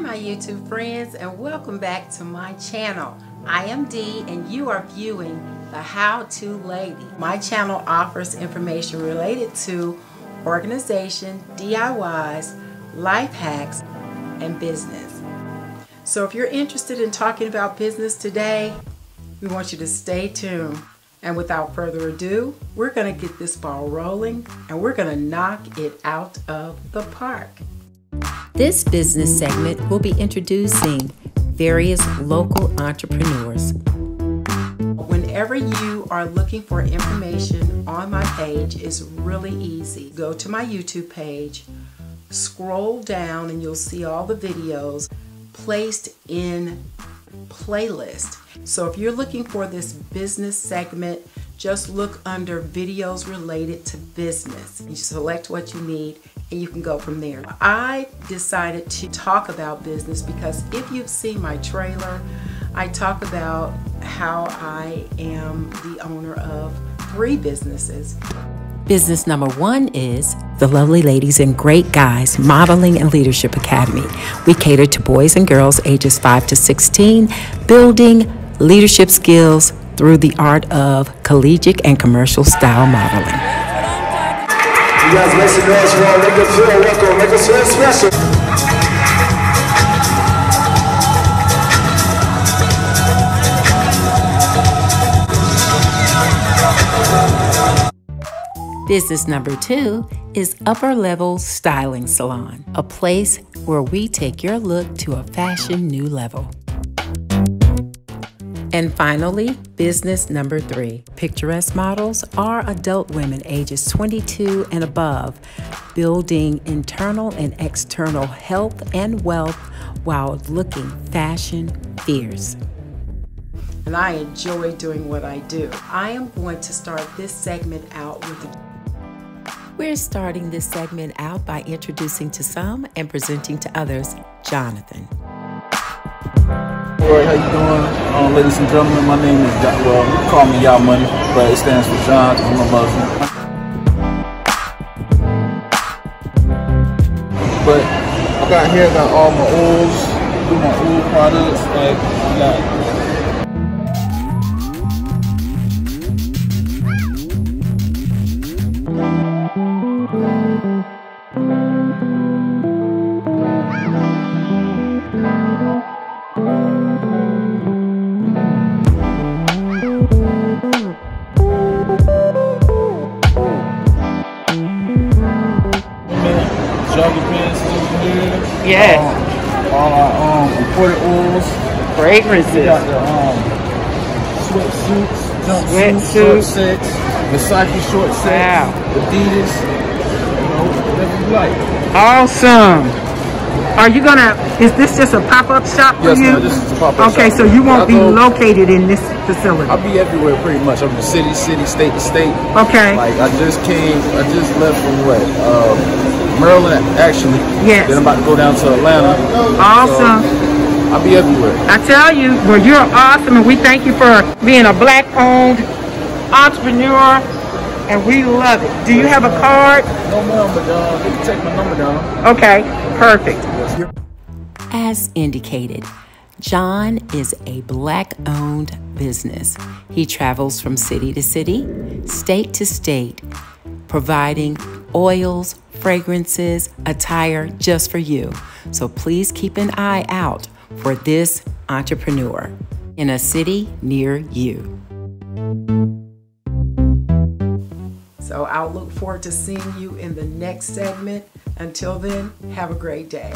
my YouTube friends, and welcome back to my channel. I am Dee and you are viewing The How To Lady. My channel offers information related to organization, DIYs, life hacks, and business. So if you're interested in talking about business today, we want you to stay tuned. And without further ado, we're gonna get this ball rolling and we're gonna knock it out of the park. This business segment will be introducing various local entrepreneurs. Whenever you are looking for information on my page, it's really easy. Go to my YouTube page, scroll down and you'll see all the videos placed in playlist. So if you're looking for this business segment, just look under videos related to business. You select what you need and you can go from there. I decided to talk about business because if you've seen my trailer, I talk about how I am the owner of 3 businesses. Business number 1 is the Lovely Ladies and Great Guys Modeling and Leadership Academy. We cater to boys and girls ages 5 to 16, building leadership skills through the art of collegiate and commercial style modeling. You guys make some noise for all. Make it feel welcome. Make us feel special. Business number 2 is Upper Level Styling Salon, a place where we take your look to a fashion new level. And finally, business number 3, Picturesque Models are adult women ages 22 and above, building internal and external health and wealth while looking fashion fierce. And I enjoy doing what I do. I am going to start this segment out with We're starting this segment out by introducing to some and presenting to others, Jonathan. All right, how you doing? Ladies and gentlemen, my name is John. Well, you call me Y'all Money, but it stands for John. I'm a Muslim. But I got here, got all my oils, do my oil products, like I got. Yes. All our imported oils. Fragrances. We got the sweatsuits, jumpsuits, short sets, recycled short sets, wow. Adidas, whatever you like. Awesome. Are you gonna? Is this just a pop-up shop for you? Yes, no, this is a pop-up shop. Okay, so you won't be located in this facility. I'll be everywhere pretty much. I'm city, state to state. Okay. Like I just left from what? Maryland, actually. Yes. Then I'm about to go down to Atlanta. Awesome. So I'll be everywhere. I tell you, well, you're awesome, and we thank you for being a black-owned entrepreneur, and we love it. Do you have a card? No, ma'am, but you can take my number down. Okay, perfect. As indicated, John is a black-owned business. He travels from city to city, state to state, providing oils, fragrances, attire just for you. So please keep an eye out for this entrepreneur in a city near you. So I'll look forward to seeing you in the next segment. Until then, have a great day.